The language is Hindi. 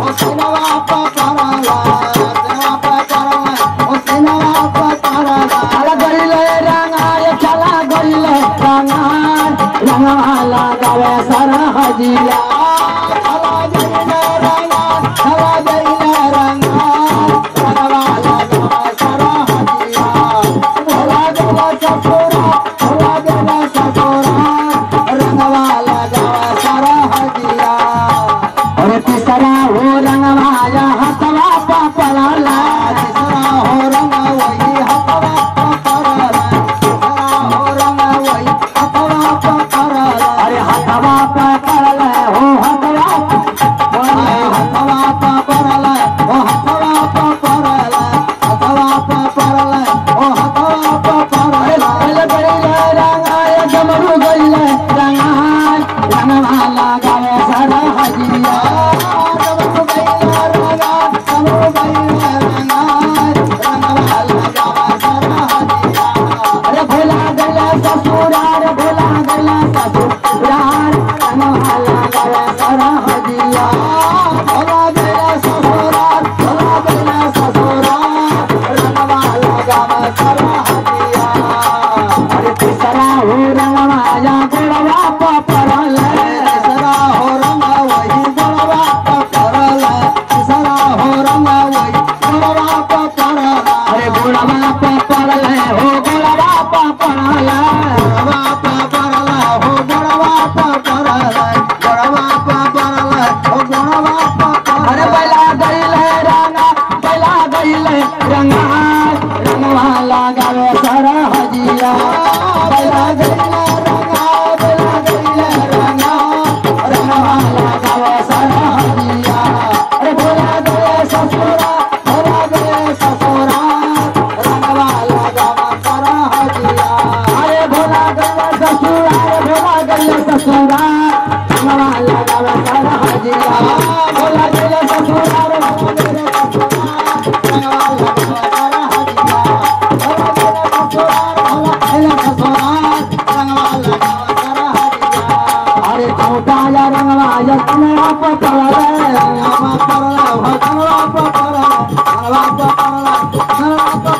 सिनवा पपला ओ सिनवा पपला, सिनवा पपला ओ सिनवा पपला। चला गइले रंगा ये, चला गइले रंगा, रंगवा लगावे सरहजिया। Para la